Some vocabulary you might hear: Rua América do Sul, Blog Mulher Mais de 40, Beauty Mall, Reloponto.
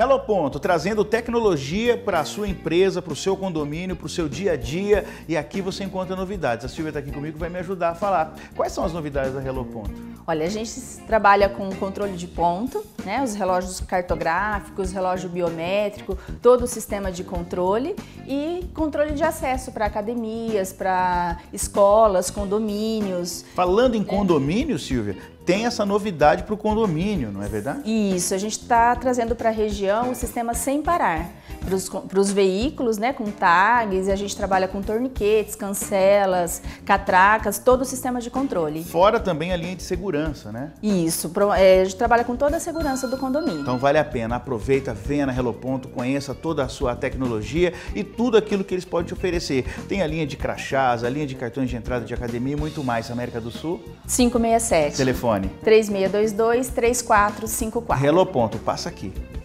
Reloponto, trazendo tecnologia para a sua empresa, para o seu condomínio, para o seu dia a dia, e aqui você encontra novidades. A Silvia está aqui comigo e vai me ajudar a falar. Quais são as novidades da Reloponto? Olha, a gente trabalha com controle de ponto, né? Os relógios cartográficos, relógio biométrico, todo o sistema de controle e controle de acesso para academias, para escolas, condomínios. Falando em condomínio, Silvia, tem essa novidade para o condomínio, não é verdade? Isso, a gente está trazendo para a região o sistema Sem Parar, para os veículos, né, com tags, e a gente trabalha com torniquetes, cancelas, catracas, todo o sistema de controle. Fora também a linha de segurança, né? Isso, a gente trabalha com toda a segurança do condomínio. Então vale a pena, aproveita, venha na Reloponto, conheça toda a sua tecnologia e tudo aquilo que eles podem te oferecer. Tem a linha de crachás, a linha de cartões de entrada de academia e muito mais. América do Sul? 567. Telefone? 3622-3454. Reloponto, passa aqui.